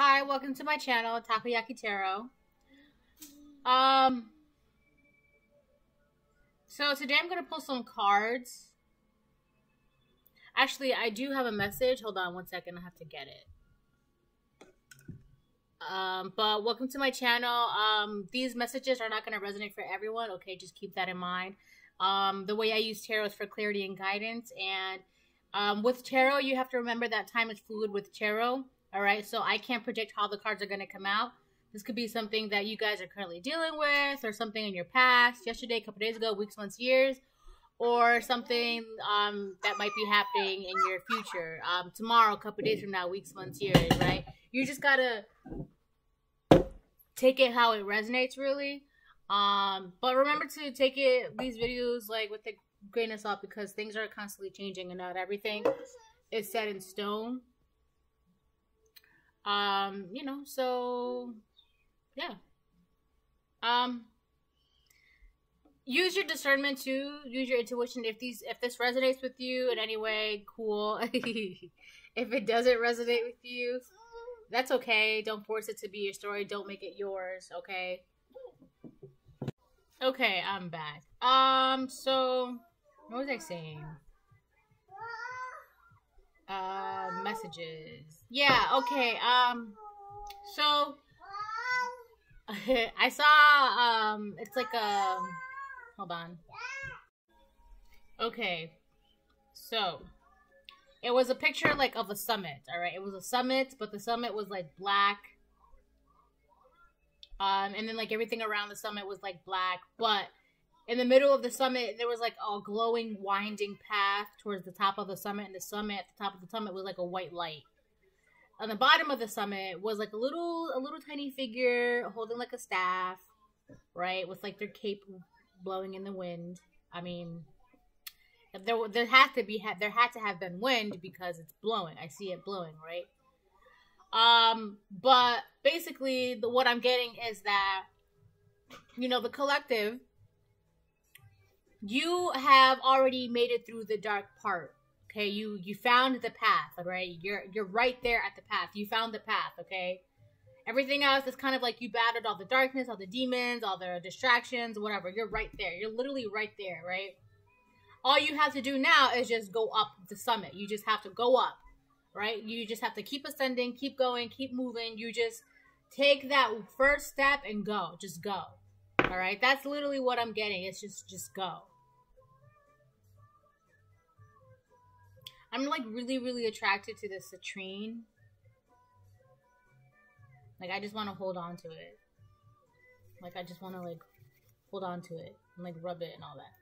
Hi, welcome to my channel, Takoyaki Tarot. So today I'm going to pull some cards. Actually, I do have a message. Hold on one second. I have to get it. But welcome to my channel. These messages are not going to resonate for everyone. Okay, just keep that in mind. The way I use tarot is for clarity and guidance. And with tarot, you have to remember that time is fluid with tarot. All right, so I can't predict how the cards are going to come out. This could be something that you guys are currently dealing with, or something in your past, yesterday, a couple days ago, weeks, months, years, or something that might be happening in your future, tomorrow, a couple days from now, weeks, months, years, right? You just got to take it how it resonates, really. But remember to take it, these videos, like, with a grain of salt, because things are constantly changing and not everything is set in stone. You know, so yeah. Use your discernment too, use your intuition. If this resonates with you in any way, cool. If it doesn't resonate with you, that's okay. Don't force it to be your story. Don't make it yours, okay? Okay, I'm back. So what was I saying? Messages. Yeah, okay. So I saw it's like a, hold on. Okay. So it was a picture like of a summit, all right? It was a summit, but the summit was like black. And then like everything around the summit was like black, but in the middle of the summit, there was like a glowing, winding path towards the top of the summit. And the summit, at the top of the summit, was like a white light. On the bottom of the summit was like a little tiny figure holding like a staff, right? With like their cape blowing in the wind. I mean, there had to have been wind because it's blowing. I see it blowing, right? But basically, what I'm getting is that, you know, the collective. You have already made it through the dark part, okay? You found the path, right? You're right there at the path. You found the path, okay? Everything else is kind of like you battled all the darkness, all the demons, all the distractions, whatever. You're right there. You're literally right there, right? All you have to do now is just go up the summit. You just have to go up, right? You just have to keep ascending, keep going, keep moving. You just take that first step and go. Just go. All right, that's literally what I'm getting. It's just go. I'm like really attracted to this citrine. Like I just want to hold on to it. Like I just want to like hold on to it and like rub it and all that.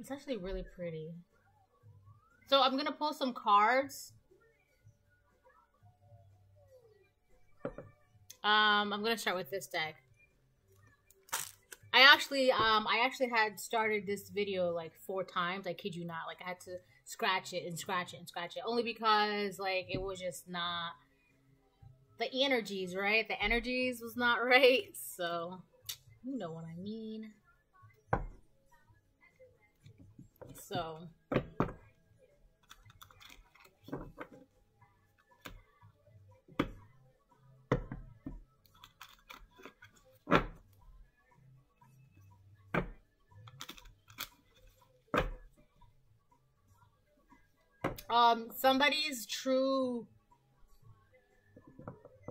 It's actually really pretty. So I'm gonna pull some cards. I'm gonna start with this deck. I actually had started this video like 4 times. I kid you not. Like I had to scratch it and scratch it and scratch it, only because like it was just not the energies, right? The energies was not right. So you know what I mean. So. Somebody's true,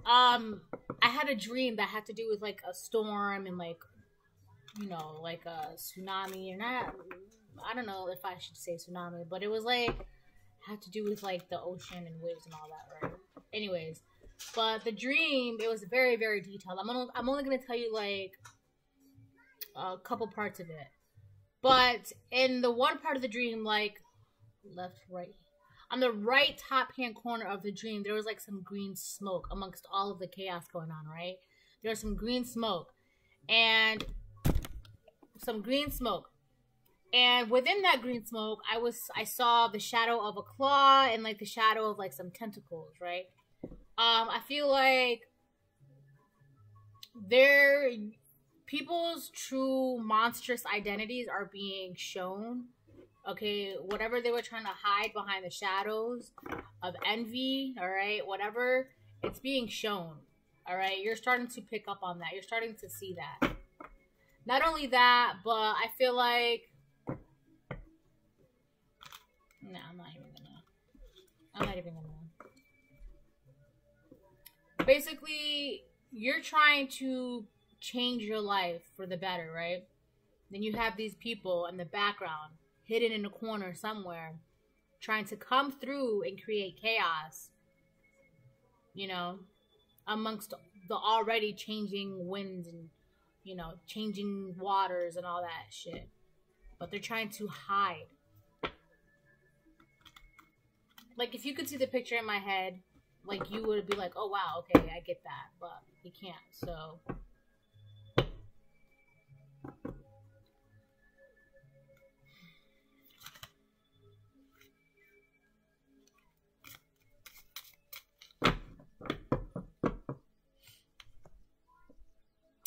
I had a dream that had to do with, like, a storm and, like, you know, like a tsunami, and I don't know if I should say tsunami, but it was, like, had to do with, like, the ocean and waves and all that, right? Anyways, but the dream, it was very, very detailed. I'm only gonna tell you, like, a couple parts of it, but in the one part of the dream, like, left, right, on the right top-hand corner of the dream, there was like some green smoke amongst all of the chaos going on, right? There was some green smoke. And some green smoke. And within that green smoke, I saw the shadow of a claw and like the shadow of like some tentacles, right? I feel like people's true monstrous identities are being shown. Okay, whatever they were trying to hide behind the shadows of envy, all right, whatever, it's being shown, all right? You're starting to pick up on that. You're starting to see that. Not only that, but I feel like... Nah, I'm not even gonna. I'm not even gonna. Basically, you're trying to change your life for the better, right? Then you have these people in the background, hidden in a corner somewhere, trying to come through and create chaos, you know, amongst the already changing winds and, you know, changing waters and all that shit. But they're trying to hide. Like, if you could see the picture in my head, like, you would be like, oh, wow, okay, I get that. But you can't, so...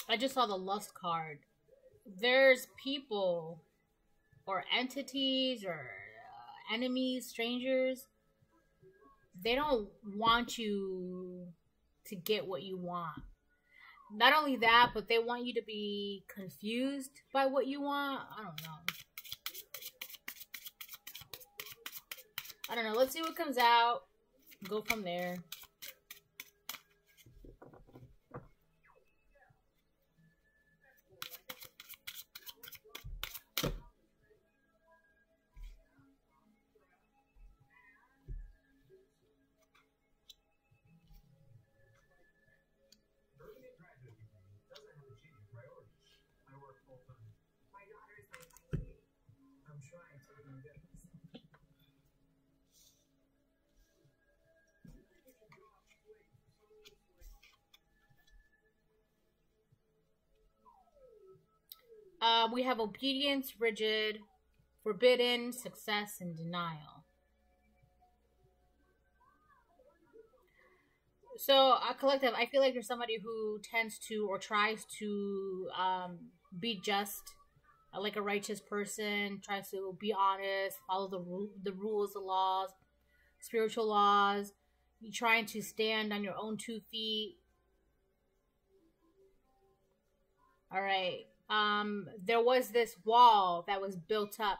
I just saw the lust card. There's people or entities or enemies, strangers. They don't want you to get what you want. Not only that, but they want you to be confused by what you want. I don't know. Let's see what comes out. Go from there. We have obedience, rigid, forbidden, success, and denial. So, a collective, I feel like there's somebody who tends to or tries to be just, like a righteous person, tries to be honest, follow the rules, the laws, spiritual laws. You're trying to stand on your own two feet. All right. There was this wall that was built up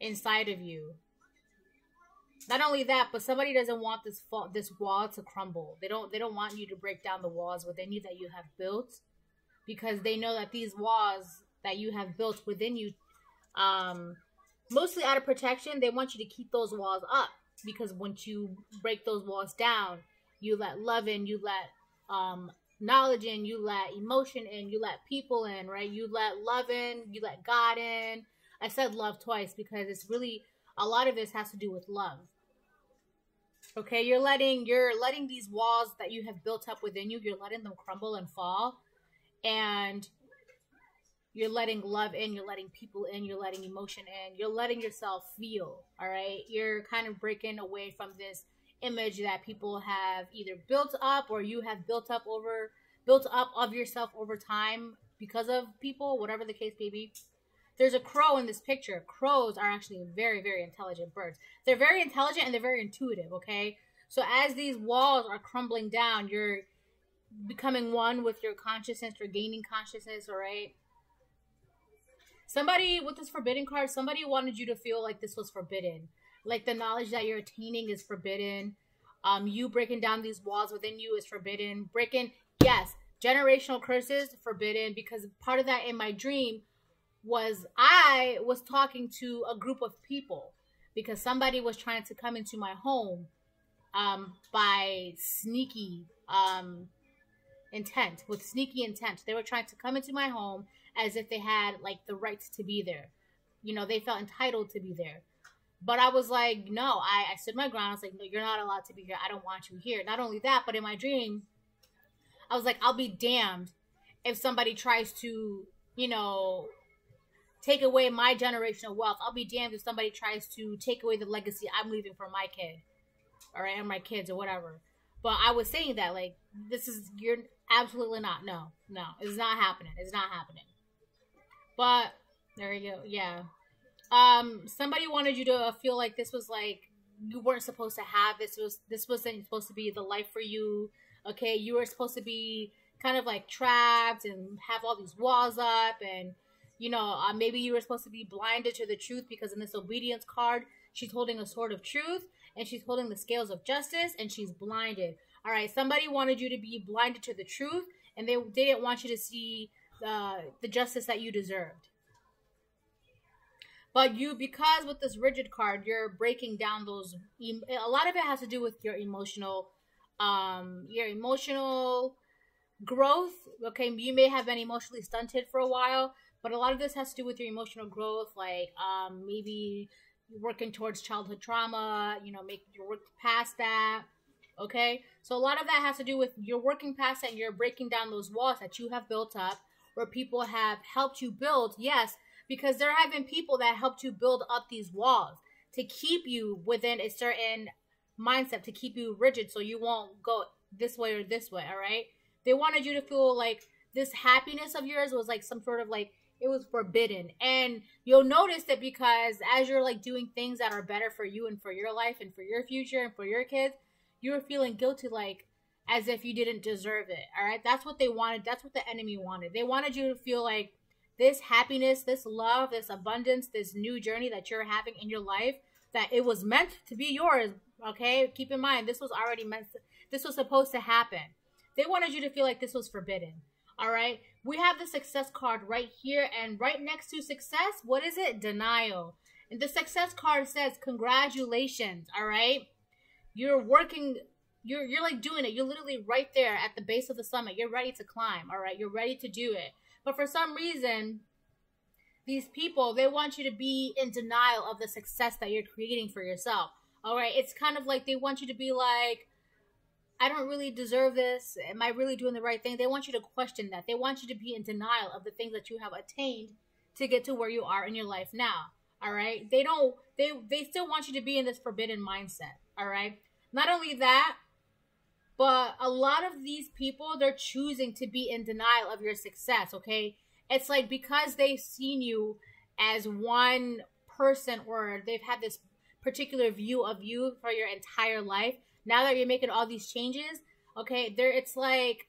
inside of you. Not only that, but somebody doesn't want this wall to crumble. They don't want you to break down the walls within you that you have built, because they know that these walls that you have built within you, mostly out of protection, they want you to keep those walls up, because once you break those walls down, you let love in, you let knowledge in, you let emotion in, you let people in, right? You let love in, you let God in. I said love twice because it's really, a lot of this has to do with love. Okay, you're letting these walls that you have built up within you, you're letting them crumble and fall, and you're letting love in, you're letting people in, you're letting emotion in, you're letting yourself feel, all right? You're kind of breaking away from this image that people have either built up, or you have built up of yourself over time because of people, whatever the case may be. There's a crow in this picture. Crows are actually very, very intelligent birds. They're very intelligent and they're very intuitive, okay? So as these walls are crumbling down, you're becoming one with your consciousness, or gaining consciousness, all right? Somebody with this forbidden card, somebody wanted you to feel like this was forbidden. Like the knowledge that you're attaining is forbidden. You breaking down these walls within you is forbidden. Breaking, yes, generational curses, forbidden. Because part of that in my dream was I was talking to a group of people. Because somebody was trying to come into my home by sneaky intent. With sneaky intent. They were trying to come into my home as if they had like the rights to be there. You know, they felt entitled to be there. But I was like, no, I stood my ground. I was like, no, you're not allowed to be here. I don't want you here. Not only that, but in my dream, I was like, I'll be damned if somebody tries to, you know, take away my generational wealth. I'll be damned if somebody tries to take away the legacy I'm leaving for my kid, all right, or my kids or whatever. But I was saying that, like, this is, you're absolutely not. No, no, it's not happening. It's not happening. But there you go. Yeah. Somebody wanted you to feel like this was like you weren't supposed to have this. This wasn't supposed to be the life for you. Okay, you were supposed to be kind of like trapped and have all these walls up, and you know, maybe you were supposed to be blinded to the truth, because in this obedience card, she's holding a sword of truth and she's holding the scales of justice, and she's blinded. All right, somebody wanted you to be blinded to the truth, and they didn't want you to see the justice that you deserved. But you, because with this rigid card, you're breaking down those. A lot of it has to do with your emotional growth. Okay, you may have been emotionally stunted for a while, but a lot of this has to do with your emotional growth. Like maybe you're working towards childhood trauma. You know, making your work past that. Okay, so a lot of that has to do with you're working past that, and you're breaking down those walls that you have built up, where people have helped you build. Yes. Because there have been people that helped you build up these walls to keep you within a certain mindset, to keep you rigid so you won't go this way or this way, all right? They wanted you to feel like this happiness of yours was like some sort of like, it was forbidden. And you'll notice that because as you're like doing things that are better for you and for your life and for your future and for your kids, you were feeling guilty, like as if you didn't deserve it, all right? That's what they wanted. That's what the enemy wanted. They wanted you to feel like this happiness, this love, this abundance, this new journey that you're having in your life, that it was meant to be yours, okay? Keep in mind, this was already meant to, this was supposed to happen. They wanted you to feel like this was forbidden, all right? We have the success card right here, and right next to success, what is it? Denial. And the success card says, congratulations, all right? You're working, you're like doing it. You're literally right there at the base of the summit. You're ready to climb, all right? You're ready to do it. But for some reason, these people, they want you to be in denial of the success that you're creating for yourself. All right. It's kind of like they want you to be like, I don't really deserve this. Am I really doing the right thing? They want you to question that. They want you to be in denial of the things that you have attained to get to where you are in your life now. All right. They don't, they still want you to be in this forbidden mindset. All right. Not only that, but a lot of these people, they're choosing to be in denial of your success, okay? It's like because they've seen you as one person, or they've had this particular view of you for your entire life. Now that you're making all these changes, okay, there, it's like,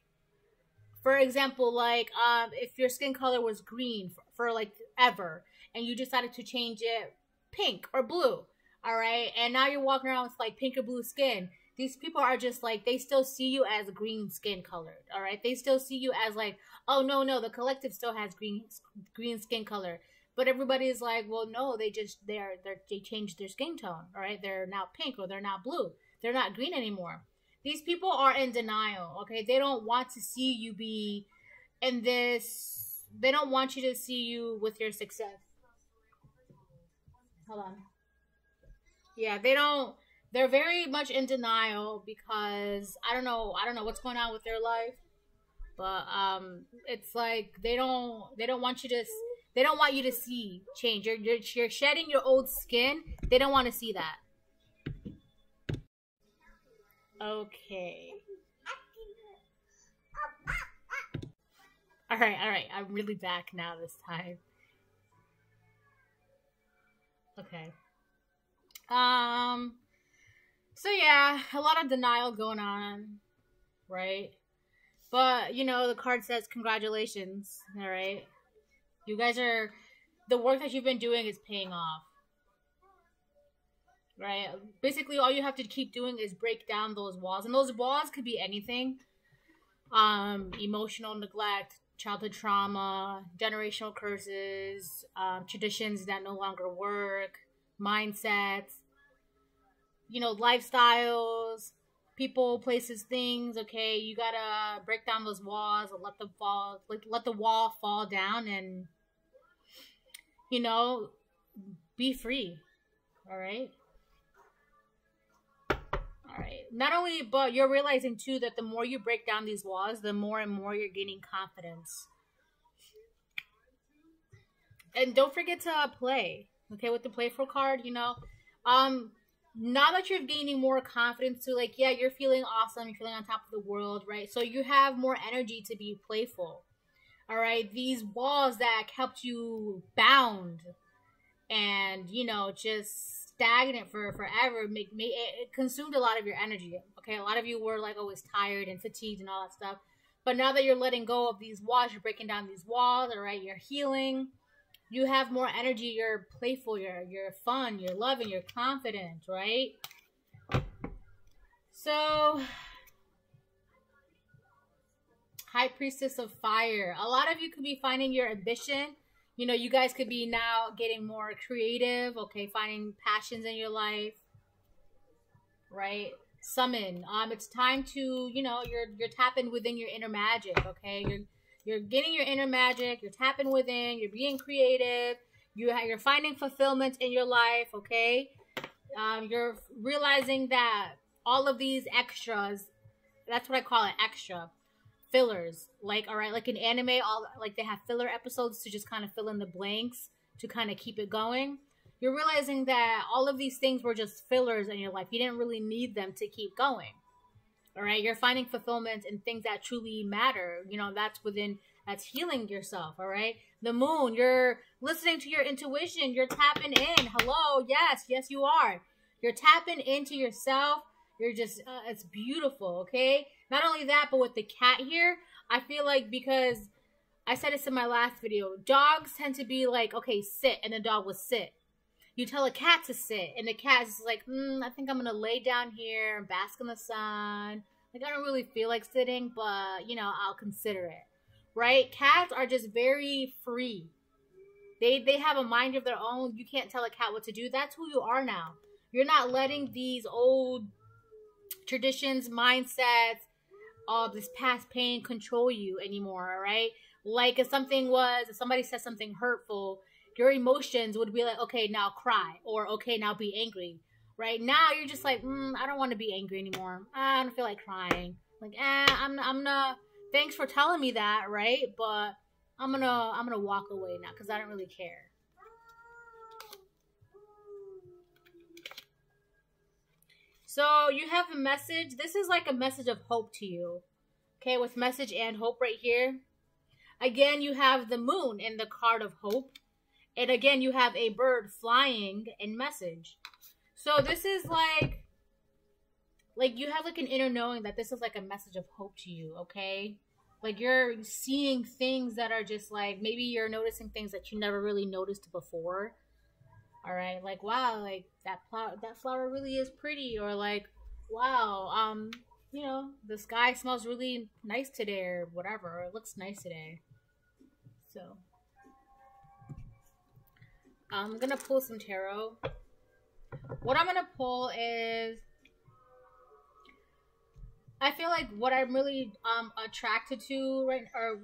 for example, like if your skin color was green for like ever, and you decided to change it pink or blue, all right? And now you're walking around with like pink or blue skin. These people are just like, they still see you as green skin colored, all right? They still see you as like, oh, no, the collective still has green skin color. But everybody's like, well, no, they just, they changed their skin tone, all right? They're now pink, or they're not blue. They're not green anymore. These people are in denial, okay? They don't want to see you be in this, they don't want you to see you with your success. Hold on. Yeah, they don't. They're very much in denial because I don't know what's going on with their life, but it's like they don't want you to see change. You're shedding your old skin. They don't want to see that. Okay. All right. I'm really back now this time. Okay. So yeah, a lot of denial going on, right? But, you know, the card says congratulations, all right? You guys are, the work that you've been doing is paying off, right? Basically, all you have to keep doing is break down those walls. And those walls could be anything. Emotional neglect, childhood trauma, generational curses, traditions that no longer work, mindsets. You know, lifestyles, people, places, things. Okay, you gotta break down those walls and let them fall. Like let the wall fall down, and you know, be free. All right. All right. Not only, but you're realizing too that the more you break down these walls, the more and more you're gaining confidence. And don't forget to play. Okay, with the playful card, you know, now that you're gaining more confidence, so like, yeah, you're feeling awesome. You're feeling on top of the world, right? So you have more energy to be playful. All right. These walls that kept you bound, and, you know, just stagnant for forever, it consumed a lot of your energy. Okay, a lot of you were like always tired and fatigued and all that stuff. But now that you're letting go of these walls, you're breaking down these walls, all right, you're healing. You have more energy, you're playful, you're fun, you're loving, you're confident, right? So, High Priestess of Fire. A lot of you could be finding your ambition. You know, you guys could be now getting more creative, okay, finding passions in your life, right? Summon. It's time to, you know, you're tapping within your inner magic, okay? You're getting your inner magic, you're tapping within, you're being creative, you're finding fulfillment in your life, okay? You're realizing that all of these extras, that's what I call it, extra, fillers. Like, all right, like in anime, like they have filler episodes to just kind of fill in the blanks to kind of keep it going. You're realizing that all of these things were just fillers in your life. You didn't really need them to keep going. All right, you're finding fulfillment in things that truly matter. You know, that's within, that's healing yourself, all right? The moon, you're listening to your intuition. You're tapping in. Hello, yes, yes, you are. You're tapping into yourself. You're just, it's beautiful, okay? Not only that, but with the cat here, I feel like, because I said this in my last video, dogs tend to be like, okay, sit, and the dog will sit. You tell a cat to sit, and the cat's like, I think I'm going to lay down here and bask in the sun. Like, I don't really feel like sitting, but, you know, I'll consider it, right? Cats are just very free. They have a mind of their own. You can't tell a cat what to do. That's who you are now. You're not letting these old traditions, mindsets, all this past pain control you anymore, all right? Like, if somebody says something hurtful, your emotions would be like, okay, now cry, or okay, now be angry. Right now, you're just like, I don't want to be angry anymore. I don't feel like crying. Like, I'm not. Thanks for telling me that, right? But I'm gonna walk away now because I don't really care. So you have a message. This is like a message of hope to you. Okay, with message and hope right here. Again, you have the moon in the card of hope. And again, you have a bird flying and message. So this is like you have like an inner knowing that this is like a message of hope to you, okay? Like you're seeing things that are just like, maybe you're noticing things that you never really noticed before. All right, like, wow, like that flower really is pretty, or like, wow, you know, the sky smells really nice today, or whatever, or it looks nice today. So I'm gonna pull some tarot. What I'm gonna pull is, I feel like what I'm really attracted to right, or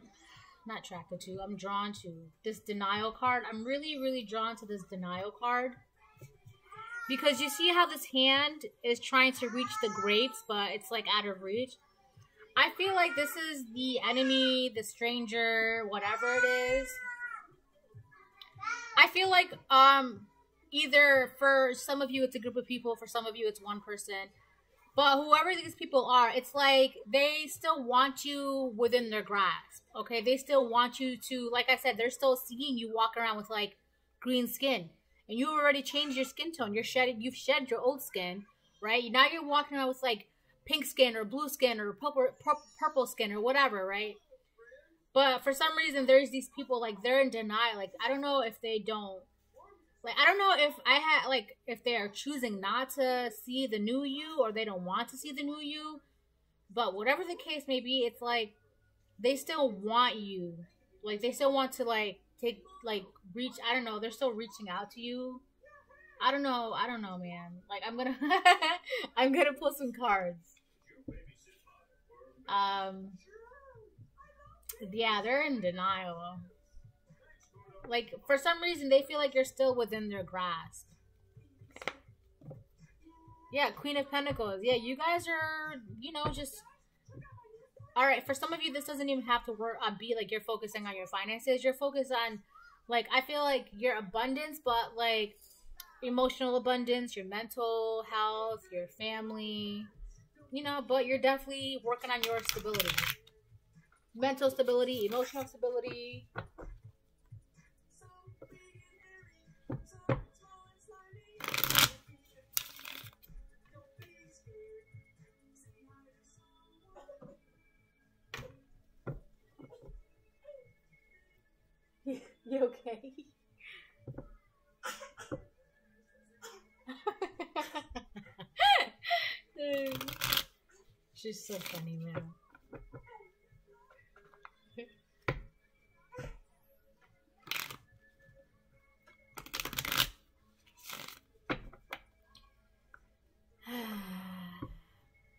not attracted to, I'm drawn to this denial card. I'm really, really drawn to this denial card because you see how this hand is trying to reach the grapes, but it's like out of reach. I feel like this is the enemy, the stranger, whatever it is. I feel like either for some of you it's a group of people, for some of you it's one person, but whoever these people are, it's like they still want you within their grasp, okay? They still want you to, like I said, they're still seeing you walk around with like green skin, and you already changed your skin tone. You've shed your old skin, right? Now you're walking around with like pink skin or blue skin or purple skin or whatever, right? But for some reason, there's these people, like, they're in denial. Like, I don't know if they don't, like, I don't know if if they are choosing not to see the new you, or they don't want to see the new you. But whatever the case may be, it's like, they still want you. Like, they still want to, like, take, like, reach, I don't know, they're still reaching out to you. I don't know, man. Like, I'm gonna pull some cards. Yeah, they're in denial. Like, for some reason, they feel like you're still within their grasp. Yeah, Queen of Pentacles. Yeah, you guys are, you know, just... All right, for some of you, this doesn't even have to be like you're focusing on your finances. You're focused on, like, I feel like your abundance, but, like, emotional abundance, your mental health, your family. You know, but you're definitely working on your stability. Mental stability, emotional stability. You okay? She's so funny, man.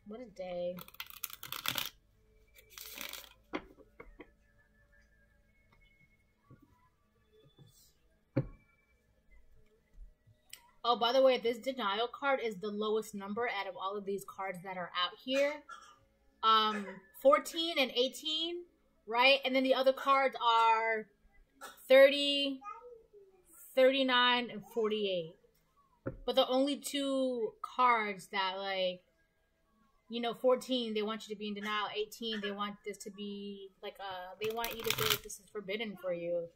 What a day. Oh, by the way, this denial card is the lowest number out of all of these cards that are out here. 14 and 18, right? And then the other cards are 30, 39, and 48. But the only two cards that, like, you know, 14, they want you to be in denial. 18, they want this to be, like, they want you to feel like this is forbidden for you.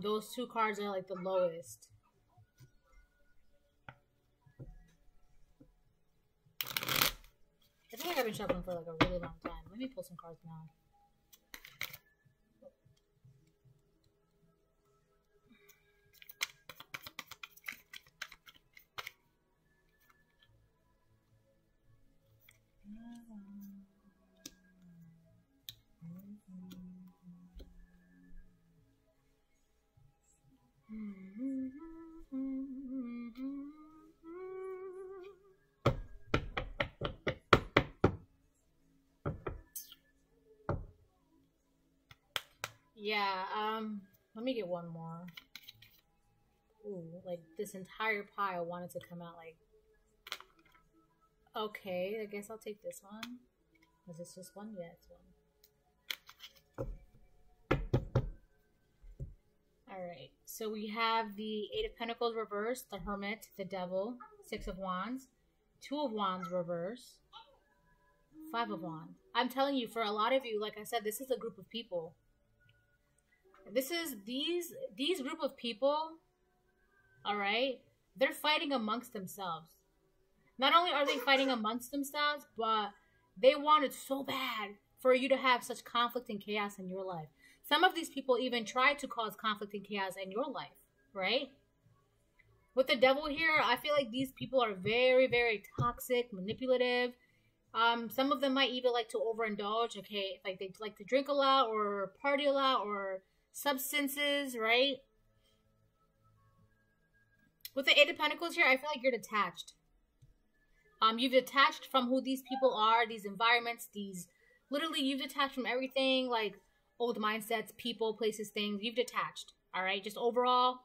Those two cards are, like, the lowest. I feel like I've been shuffling for, like, a really long time. Let me pull some cards now. Yeah, let me get one more. Ooh, like this entire pile wanted to come out like... Okay, I guess I'll take this one. Is this just one? Yeah, it's one. Alright, so we have the Eight of Pentacles reversed, the Hermit, the Devil, Six of Wands, Two of Wands reversed, Five of Wands. I'm telling you, for a lot of you, like I said, this is a group of people. This is these group of people, alright, they're fighting amongst themselves. Not only are they fighting amongst themselves, but they want it so bad for you to have such conflict and chaos in your life. Some of these people even try to cause conflict and chaos in your life, right? With the Devil here, I feel like these people are very, very toxic, manipulative. Some of them might even like to overindulge, okay? Like they like to drink a lot or party a lot or substances, right? With the Eight of Pentacles here, I feel like you're detached. You've detached from who these people are, these environments, these... Literally, you've detached from everything, like old mindsets, people, places, things. You've detached, all right? Just overall,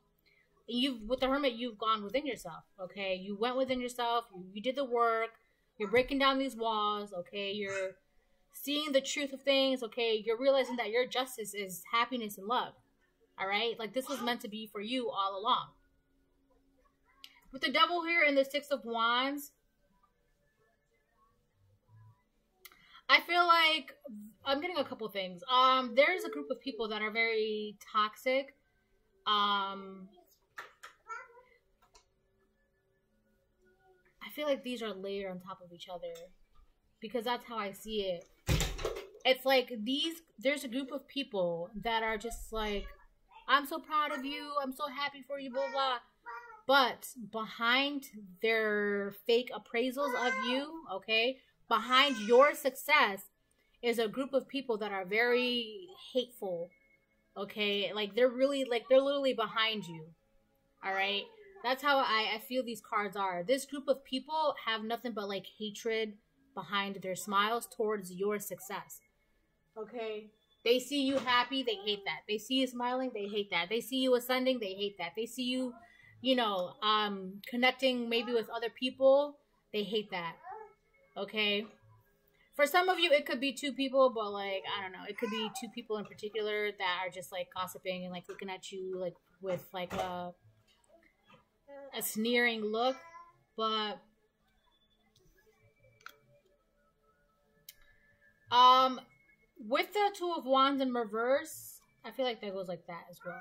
you've with the Hermit, you've gone within yourself, okay? You went within yourself. You did the work. You're breaking down these walls, okay? You're seeing the truth of things, okay? You're realizing that your justice is happiness and love, all right? Like, this was meant to be for you all along. With the Devil here and the Six of Wands, I feel like I'm getting a couple things. There's a group of people that are very toxic. I feel like these are layered on top of each other because that's how I see it. It's like there's a group of people that are just like, I'm so proud of you. I'm so happy for you, blah, blah. But behind their fake appraisals of you, okay, behind your success is a group of people that are very hateful, okay? Like, they're really, like, they're literally behind you, all right? That's how I feel these cards are. This group of people have nothing but, like, hatred behind their smiles towards your success, okay? They see you happy, they hate that. They see you smiling, they hate that. They see you ascending, they hate that. They see you, you know, connecting maybe with other people, they hate that. Okay, for some of you, it could be two people, but like, I don't know, it could be two people in particular that are just like gossiping and like looking at you like with like a sneering look. But with the Two of Wands in reverse, I feel like that goes like that as well.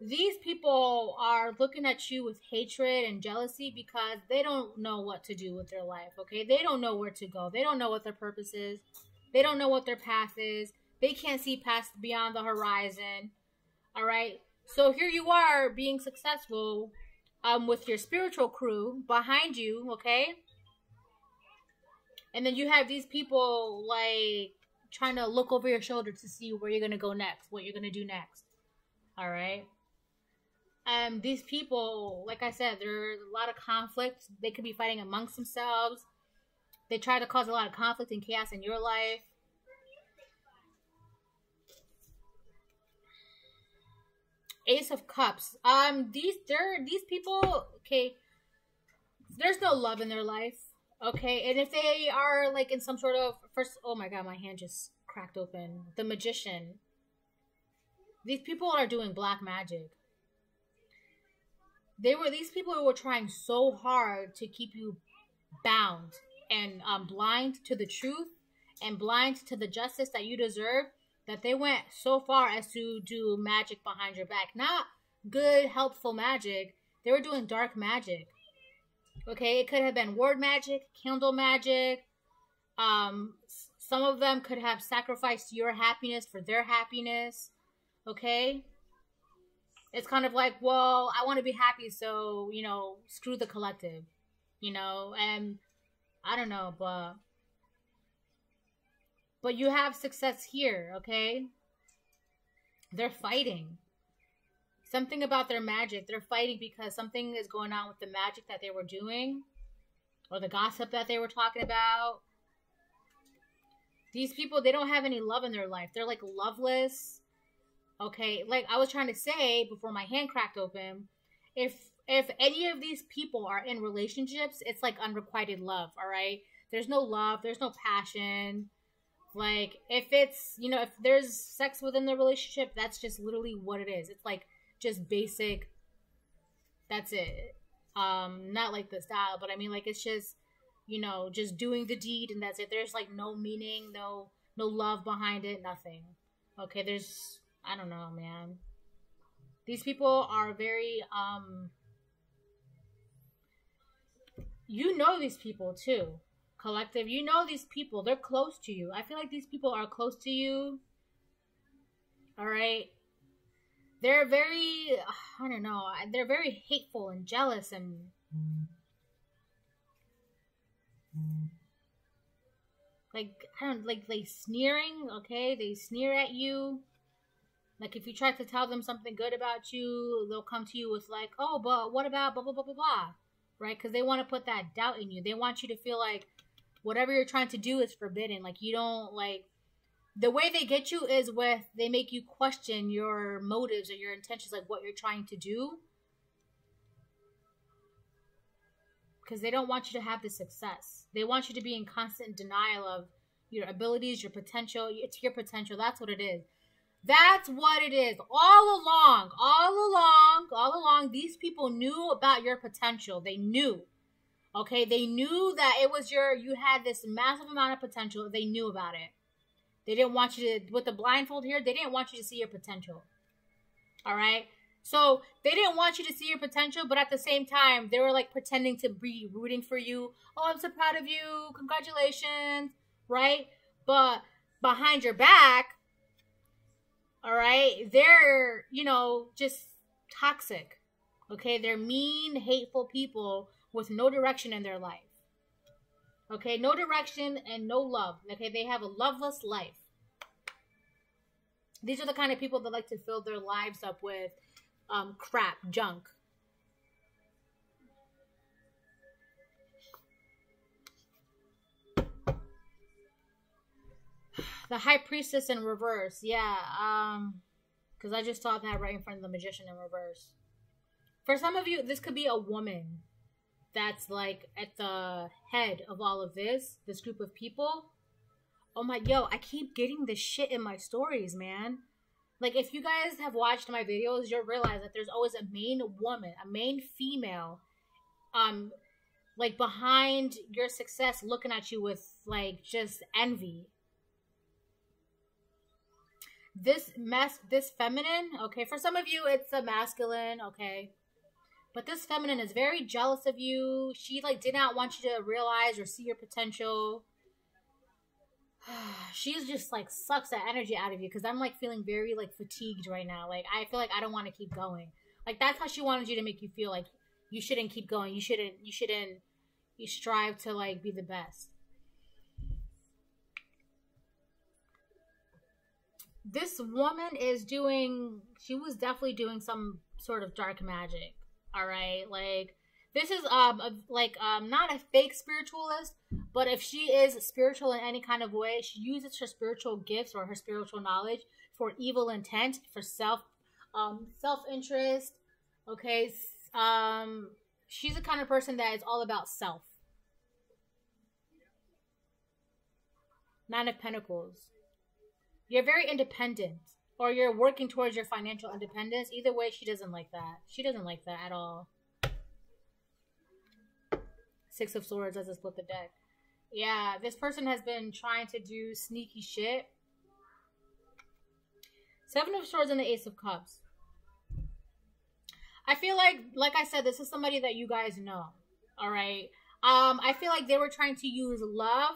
These people are looking at you with hatred and jealousy because they don't know what to do with their life, okay? They don't know where to go. They don't know what their purpose is. They don't know what their path is. They can't see past beyond the horizon. All right. So here you are being successful with your spiritual crew behind you. Okay. And then you have these people like trying to look over your shoulder to see where you're going to go next, what you're going to do next. All right. These people, like I said, there's a lot of conflict. They could be fighting amongst themselves. They try to cause a lot of conflict and chaos in your life. Ace of Cups. These people, okay, there's no love in their life. Okay, and if they are like in some sort of first, oh my God, my hand just cracked open. The Magician. These people are doing black magic. These people were trying so hard to keep you bound and blind to the truth and blind to the justice that you deserve, that they went so far as to do magic behind your back. Not good, helpful magic. They were doing dark magic. Okay, it could have been word magic, candle magic. Some of them could have sacrificed your happiness for their happiness. Okay? It's kind of like, well, I want to be happy, so, you know, screw the collective. You know, and I don't know, but you have success here, okay? They're fighting. Something about their magic. They're fighting because something is going on with the magic that they were doing or the gossip that they were talking about. These people, they don't have any love in their life. They're like loveless. Okay, like I was trying to say before my hand cracked open, if any of these people are in relationships, it's like unrequited love, all right? There's no love. There's no passion. Like, if it's, you know, if there's sex within the relationship, that's just literally what it is. It's like just basic, that's it. Not like the style, but I mean, like, it's just, you know, just doing the deed and that's it. There's like no meaning, no love behind it, nothing. Okay, there's, I don't know, man. These people are very, you know these people too. Collective, you know these people. They're close to you. I feel like these people are close to you. All right? They're very, I don't know. They're very hateful and jealous and... like, I don't, like sneering, okay? They sneer at you. Like, if you try to tell them something good about you, they'll come to you with like, oh, but what about blah, blah, blah, blah, blah, right? Because they want to put that doubt in you. They want you to feel like whatever you're trying to do is forbidden. Like, you don't, like, the way they get you is with, they make you question your motives or your intentions, like what you're trying to do. Because they don't want you to have the success. They want you to be in constant denial of your abilities, your potential. It's your potential. That's what it is. That's what it is. All along, these people knew about your potential. They knew. Okay, they knew that it was you had this massive amount of potential. They knew about it. They didn't want you to, with the blindfold here, they didn't want you to see your potential. All right? So they didn't want you to see your potential, but at the same time, they were like pretending to be rooting for you. Oh, I'm so proud of you. Congratulations. Right? But behind your back, all right, they're, you know, just toxic, okay? They're mean, hateful people with no direction in their life, okay? No direction and no love, okay? They have a loveless life. These are the kind of people that like to fill their lives up with crap, junk. The High Priestess in reverse. Yeah, because I just saw that right in front of the Magician in reverse. For some of you, this could be a woman that's like at the head of all of this, this group of people. Oh my, yo, I keep getting this shit in my stories, man. Like, if you guys have watched my videos, you'll realize that there's always a main woman, a main female, like behind your success looking at you with like just envy. This feminine, okay, for some of you, it's a masculine, okay, but this feminine is very jealous of you. She, like, did not want you to realize or see your potential. she's just like sucks that energy out of you, because I'm like feeling very like fatigued right now. Like I feel like I don't want to keep going. Like that's how she wanted you to make you feel, like you shouldn't keep going. You strive to like be the best. This woman is doing, she was definitely doing some sort of dark magic. All right. Like this is not a fake spiritualist, but if she is spiritual in any kind of way, she uses her spiritual gifts or her spiritual knowledge for evil intent, for self-interest. Okay. She's the kind of person that is all about self. Nine of Pentacles. You're very independent, or you're working towards your financial independence. Either way, she doesn't like that. She doesn't like that at all. Six of Swords as I split the deck. Yeah, this person has been trying to do sneaky shit. Seven of Swords and the Ace of Cups. I feel like I said, this is somebody that you guys know. All right. I feel like they were trying to use love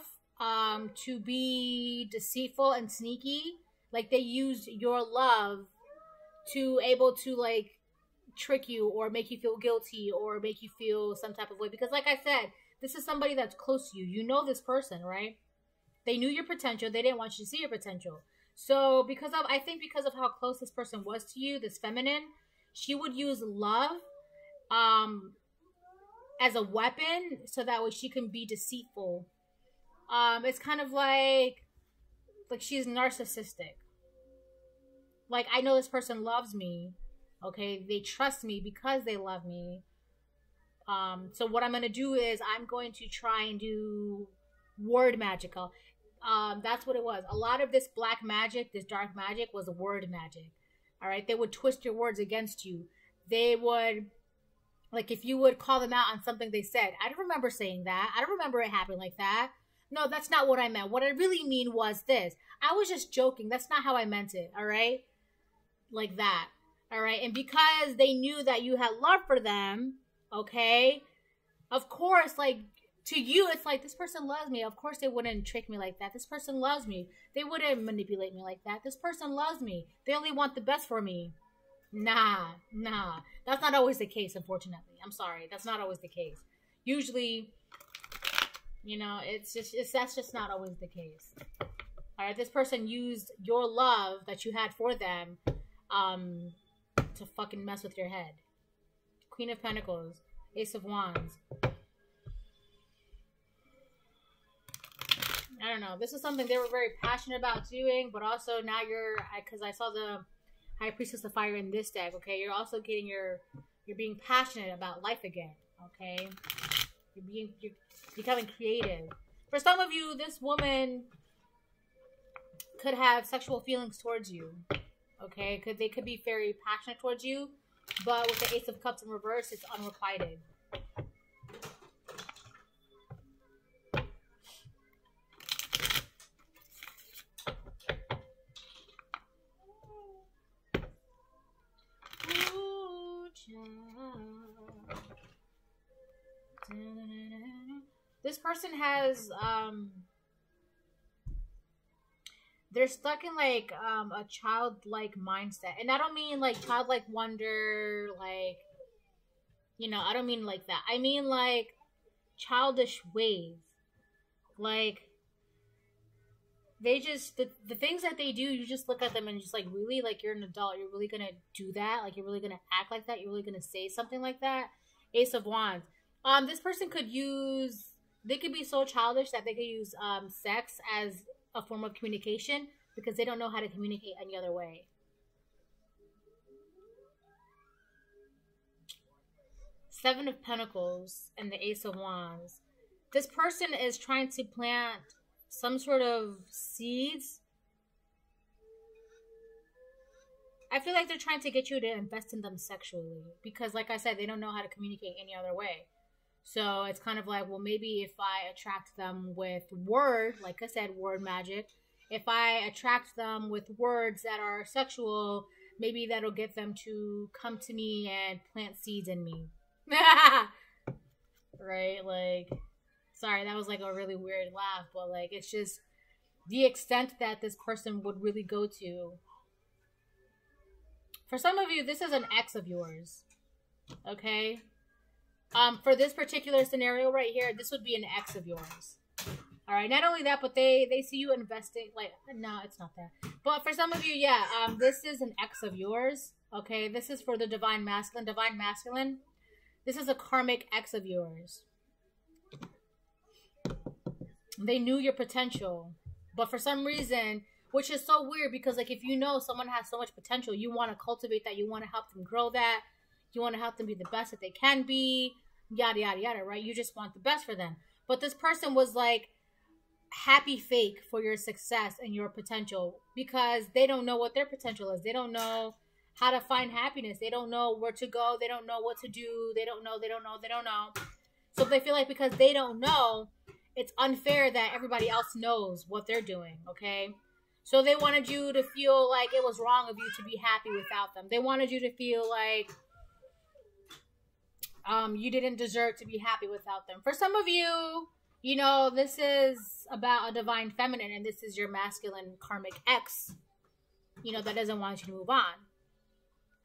to be deceitful and sneaky. Like they used your love to able to like trick you or make you feel guilty or make you feel some type of way. Because like I said, this is somebody that's close to you. You know this person, right? They knew your potential. They didn't want you to see your potential. So because of how close this person was to you, this feminine, she would use love as a weapon so that way she can be deceitful. It's kind of like she's narcissistic. Like, I know this person loves me, okay? They trust me because they love me. So what I'm going to do is I'm going to try and do word magic. That's what it was. A lot of this black magic, this dark magic, was word magic. All right, they would twist your words against you. They would, like, if you would call them out on something they said, I don't remember saying that. I don't remember it happened like that. No, that's not what I meant. What I really mean was this. I was just joking. That's not how I meant it, all right? Like that, all right? And because they knew that you had love for them, okay, of course, like, to you, it's like, this person loves me. Of course, they wouldn't trick me like that. This person loves me. They wouldn't manipulate me like that. This person loves me. They only want the best for me. Nah. That's not always the case, unfortunately. I'm sorry. That's not always the case. Usually, you know, that's just not always the case. All right, this person used your love that you had for them to fucking mess with your head. Queen of Pentacles, Ace of Wands. I don't know. This is something they were very passionate about doing, but also now you're, because I saw the High Priestess of Fire in this deck, okay? You're also getting you're being passionate about life again, okay? You're becoming creative. For some of you, this woman could have sexual feelings towards you, okay? They could be very passionate towards you, but with the Ace of Cups in reverse, it's unrequited. This person has they're stuck in like a childlike mindset, and I don't mean like childlike wonder, like, you know, I don't mean like that. I mean like childish ways. Like they just the things that they do, you just look at them and just like, really? Like, you're an adult, you're really gonna do that? Like, you're really gonna act like that? You're really gonna say something like that? Ace of Wands. This person could use, they could be so childish that they could use sex as a form of communication because they don't know how to communicate any other way. Seven of Pentacles and the Ace of Wands. This person is trying to plant some sort of seeds. I feel like they're trying to get you to invest in them sexually because, like I said, they don't know how to communicate any other way. So it's kind of like, well, maybe if I attract them with word, like I said, word magic, if I attract them with words that are sexual, maybe that'll get them to come to me and plant seeds in me. Right? Like, sorry, that was like a really weird laugh, but like, it's just, the extent that this person would really go to. For some of you, this is an ex of yours, okay? For this particular scenario right here, this would be an ex of yours. All right, not only that, but they see you investing, like, no, it's not that. But for some of you, yeah, this is an ex of yours, okay? This is for the Divine Masculine. Divine Masculine, this is a karmic ex of yours. They knew your potential, but for some reason, which is so weird, because, like, if you know someone has so much potential, you want to cultivate that, you want to help them grow that, you want to help them be the best that they can be, yada, yada, yada, right? You just want the best for them. But this person was, like, happy fake for your success and your potential, because they don't know what their potential is. They don't know how to find happiness. They don't know where to go. They don't know what to do. They don't know, they don't know, they don't know. So they feel like because they don't know, it's unfair that everybody else knows what they're doing, okay? So they wanted you to feel like it was wrong of you to be happy without them. They wanted you to feel like you didn't deserve to be happy without them. For some of you, you know, this is about a divine feminine, and this is your masculine karmic ex, you know, that doesn't want you to move on.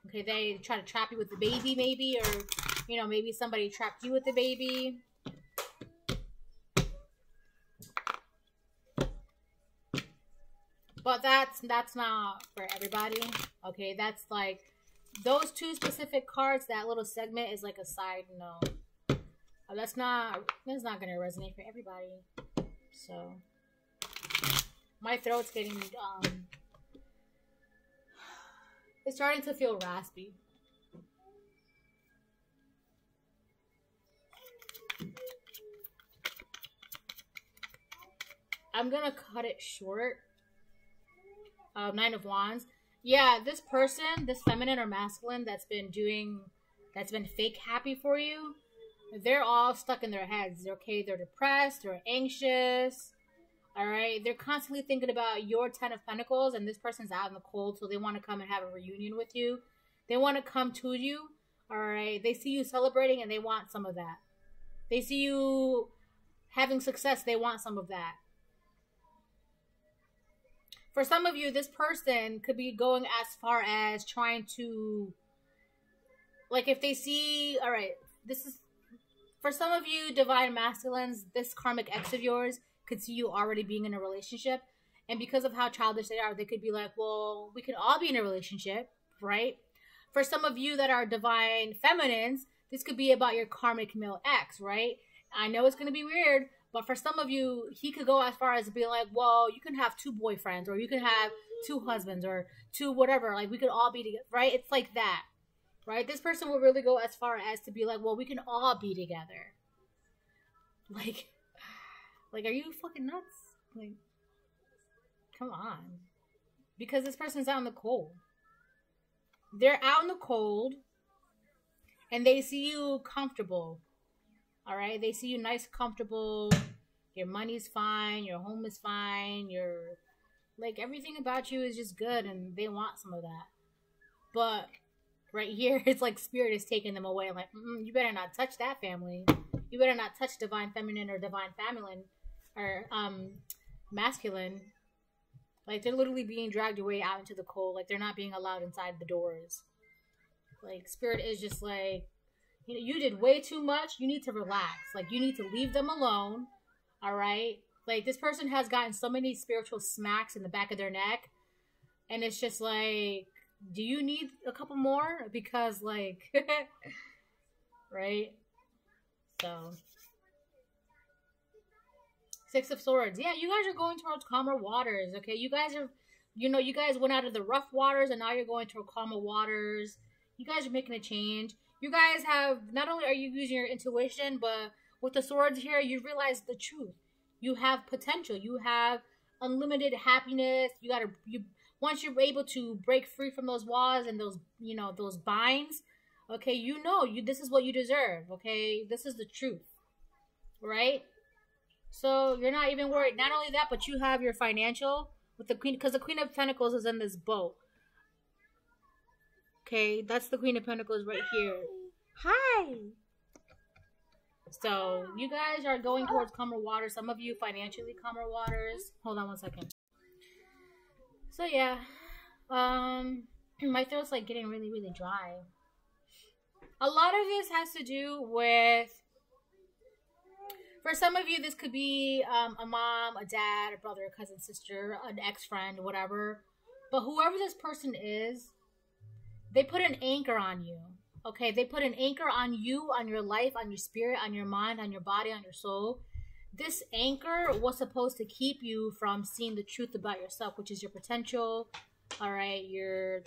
Okay, they try to trap you with the baby maybe, or, you know, maybe somebody trapped you with the baby. But that's not for everybody, okay? That's like those two specific cards, that little segment is like a side note. That's not gonna resonate for everybody. So my throat's getting it's starting to feel raspy. I'm gonna cut it short. Nine of Wands. Yeah, this person, this feminine or masculine that's been fake happy for you, they're all stuck in their heads. Okay, they're depressed, they're anxious, all right? They're constantly thinking about your Ten of Pentacles, and this person's out in the cold, so they want to come and have a reunion with you. They want to come to you, all right? They see you celebrating, and they want some of that. They see you having success, they want some of that. For some of you, this person could be going as far as trying to, like, if they see, all right, this is, for some of you, Divine Masculines, this karmic ex of yours could see you already being in a relationship. And because of how childish they are, they could be like, well, we can all be in a relationship, right? For some of you that are Divine Feminines, this could be about your karmic male ex, right? I know it's going to be weird. But for some of you, he could go as far as being like, well, you can have two boyfriends, or you can have two husbands, or two whatever. Like, we could all be together, right? It's like that, right? This person will really go as far as to be like, well, we can all be together. Like, are you fucking nuts? Like, come on. Because this person's out in the cold. They're out in the cold, and they see you comfortable. All right, they see you nice, comfortable, your money's fine, your home is fine, your, like, everything about you is just good, and they want some of that. But right here, it's like spirit is taking them away. I'm like, you better not touch that family. You better not touch Divine Feminine or Divine Feminine or Masculine. Like, they're literally being dragged away out into the cold. Like, they're not being allowed inside the doors. Like, spirit is just like, you know, you did way too much. You need to relax. Like, you need to leave them alone, all right? Like, this person has gotten so many spiritual smacks in the back of their neck, and it's just like, do you need a couple more? Because, like, right? So, Six of Swords. Yeah, you guys are going towards calmer waters, okay? You guys are, you know, you guys went out of the rough waters, and now you're going toward calmer waters. You guys are making a change. You guys have, not only are you using your intuition, but with the Swords here, you realize the truth. You have potential. You have unlimited happiness. You gotta, once you're able to break free from those walls and those, you know, those binds, okay, you know, this is what you deserve, okay? This is the truth, right? So you're not even worried. Not only that, but you have your financial, with the Queen, because the Queen of Pentacles is in this boat. Okay, that's the Queen of Pentacles right here. Hi. So you guys are going towards calmer waters. Some of you financially calmer waters. Hold on one second. So yeah, my throat's like getting really, really dry. A lot of this has to do with, for some of you, this could be a mom, a dad, a brother, a cousin, sister, an ex-friend, whatever. But whoever this person is, they put an anchor on you. Okay, they put an anchor on you, on your life, on your spirit, on your mind, on your body, on your soul. This anchor was supposed to keep you from seeing the truth about yourself, which is your potential, all right, your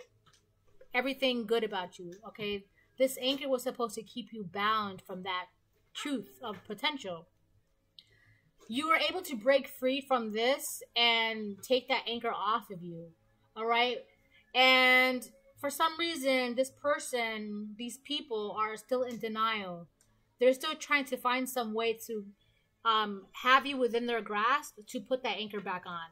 everything good about you, okay? This anchor was supposed to keep you bound from that truth of potential. You were able to break free from this and take that anchor off of you, all right? And for some reason, this person, these people are still in denial. They're still trying to find some way to have you within their grasp to put that anchor back on.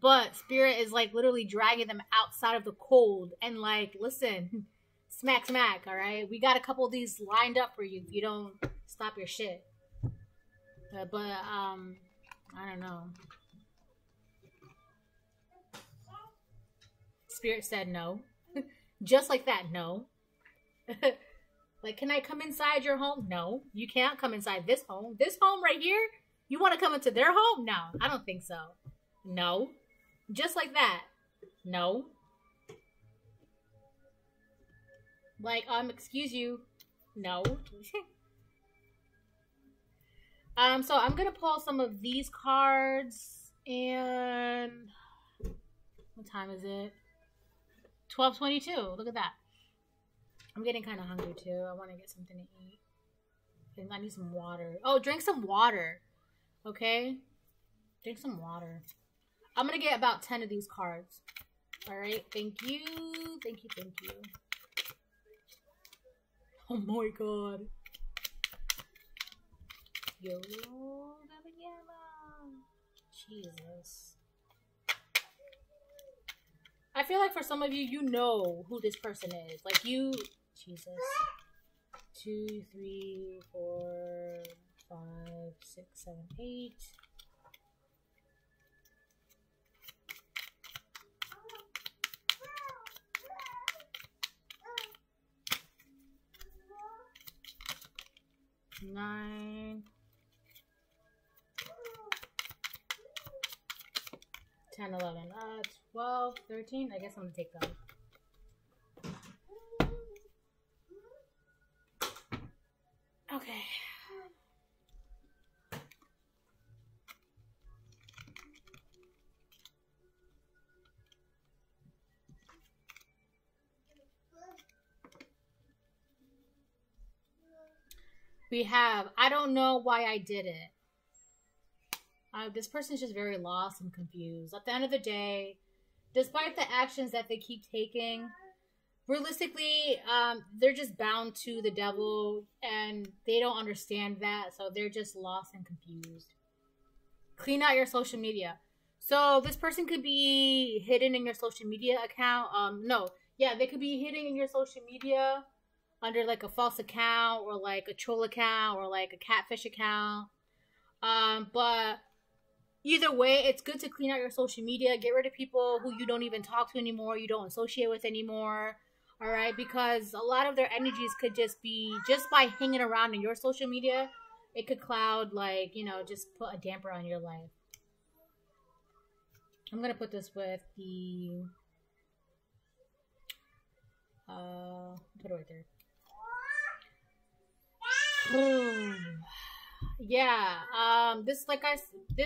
But Spirit is like literally dragging them outside of the cold and like, listen, smack, smack, all right? We got a couple of these lined up for you if you don't stop your shit. But I don't know. Spirit said no. Just like that, no. Like, can I come inside your home? No, you can't come inside this home. This home right here? You want to come into their home? No, I don't think so. No. Just like that. No. Like, excuse you. No. So I'm going to pull some of these cards and what time is it? 12:22. Look at that. I'm getting kind of hungry too. I want to get something to eat. I need some water. Oh, drink some water. Okay? Drink some water. I'm going to get about 10 of these cards. All right? Thank you. Thank you. Thank you. Oh my God. Yo, Jesus. I feel like for some of you, you know who this person is. Like you, Jesus. 2, 3, 4, 5, 6, 7, 8. Nine. 10, 11, 12, 13. I guess I'm going to take them. Okay. We have, I don't know why I did it. This person's just very lost and confused. At the end of the day, despite the actions that they keep taking, realistically, they're just bound to the devil and they don't understand that. So they're just lost and confused. Clean out your social media. So this person could be hidden in your social media account. They could be hidden in your social media under like a false account or like a troll account or like a catfish account. But either way, it's good to clean out your social media. Get rid of people who you don't even talk to anymore, you don't associate with anymore, all right? Because a lot of their energies could just be, just by hanging around in your social media, it could cloud, like, you know, just put a damper on your life. I'm going to put this with the, put it right there. Boom. Yeah, this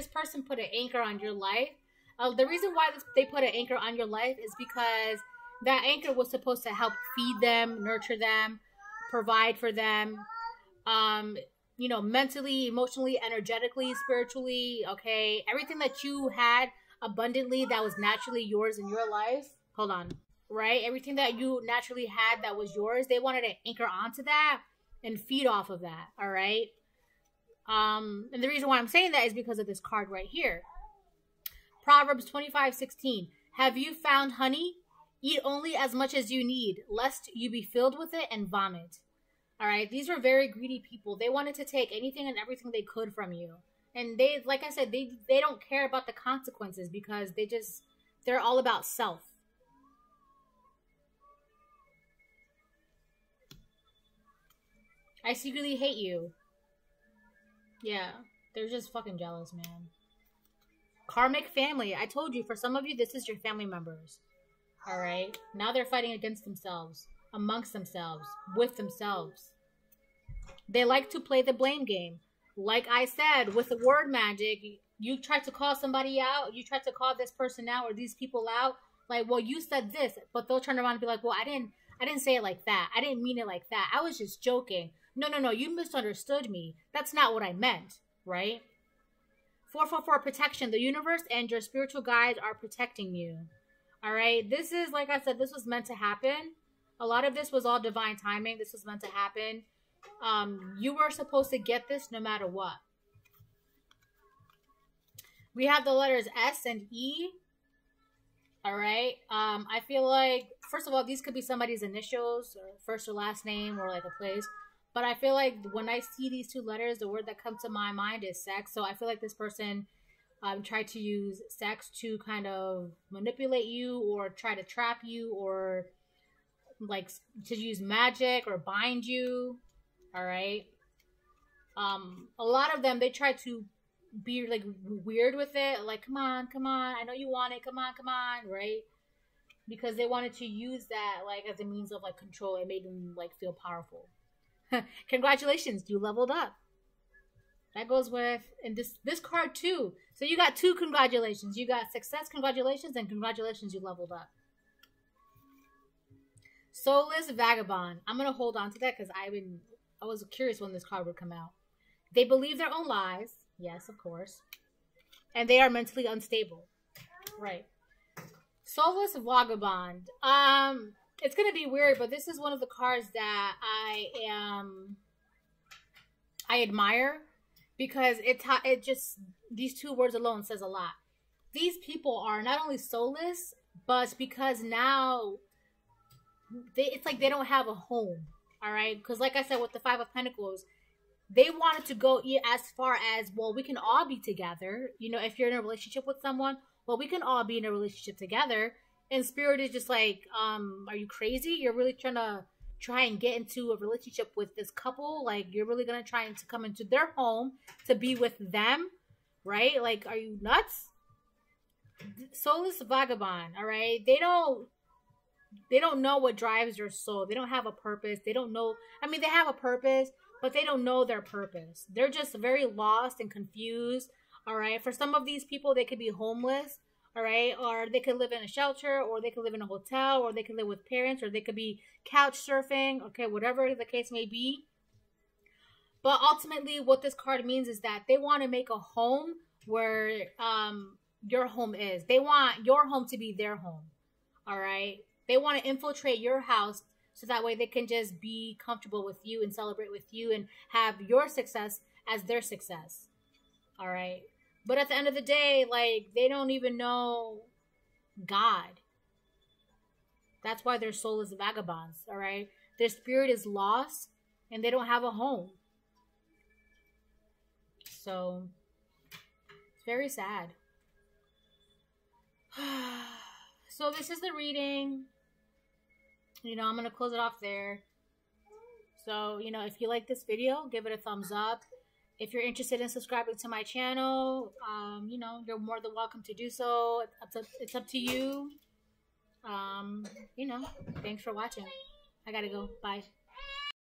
person put an anchor on your life. The reason why they put an anchor on your life is because that anchor was supposed to help feed them, nurture them, provide for them, you know, mentally, emotionally, energetically, spiritually, okay? Everything that you had abundantly that was naturally yours in your life. Hold on, right? Everything that you naturally had that was yours, they wanted to anchor onto that and feed off of that, all right? And the reason why I'm saying that is because of this card right here. Proverbs 25:16. Have you found honey? Eat only as much as you need, lest you be filled with it and vomit. All right. These were very greedy people. They wanted to take anything and everything they could from you. And they, like I said, they don't care about the consequences because they're all about self. I secretly hate you. Yeah. They're just fucking jealous, man. Karmic family. I told you, for some of you, this is your family members. All right. Now they're fighting against themselves, amongst themselves, with themselves. They like to play the blame game. Like I said, with the word magic, you try to call somebody out. You try to call this person out or these people out. Like, well, you said this, but they'll turn around and be like, well, I didn't say it like that. I didn't mean it like that. I was just joking. No, no, no. You misunderstood me. That's not what I meant, right? 444 protection. The universe and your spiritual guides are protecting you. All right. This is, like I said, this was meant to happen. A lot of this was all divine timing. This was meant to happen. You were supposed to get this no matter what. We have the letters S and E. All right. I feel like, first of all, these could be somebody's initials or first or last name or like a place. But I feel like when I see these two letters, the word that comes to my mind is sex. So I feel like this person tried to use sex to kind of manipulate you or try to trap you or like to use magic or bind you. All right. A lot of them, they try to be like weird with it. Like, come on, come on. I know you want it. Come on, come on. Right. Because they wanted to use that like as a means of like control. It made them like feel powerful. Congratulations. You leveled up. That goes with, and this card too. So you got two congratulations. You got success, congratulations, and congratulations, you leveled up. Soulless Vagabond. I'm going to hold on to that because I was curious when this card would come out. They believe their own lies. Yes, of course. And they are mentally unstable. Right. Soulless Vagabond. It's going to be weird, but this is one of the cards that I admire. Because it just, these two words alone says a lot. These people are not only soulless, but because now it's like they don't have a home, all right? Because like I said, with the Five of Pentacles, they wanted to go as far as, well, we can all be together. You know, if you're in a relationship with someone, well, we can all be in a relationship together. And spirit is just like, are you crazy? You're really trying to try and get into a relationship with this couple? Like, you're really gonna try and to come into their home to be with them, right? Like, are you nuts? Soulless Vagabond, all right? They don't know what drives your soul. They don't have a purpose. They don't know. I mean, they have a purpose, but they don't know their purpose. They're just very lost and confused, all right? For some of these people, they could be homeless, all right, or they could live in a shelter, or they could live in a hotel, or they could live with parents, or they could be couch surfing, okay, whatever the case may be. But ultimately, what this card means is that they want to make a home where your home is. They want your home to be their home, all right? They want to infiltrate your house so that way they can just be comfortable with you and celebrate with you and have your success as their success, all right? But at the end of the day, like, they don't even know God. That's why their soul is vagabonds, all right? Their spirit is lost, and they don't have a home. So, it's very sad. So, this is the reading. You know, I'm going to close it off there. So, you know, if you like this video, give it a thumbs up. If you're interested in subscribing to my channel, you know, you're more than welcome to do so. It's up to you. You know, thanks for watching. I gotta go. Bye.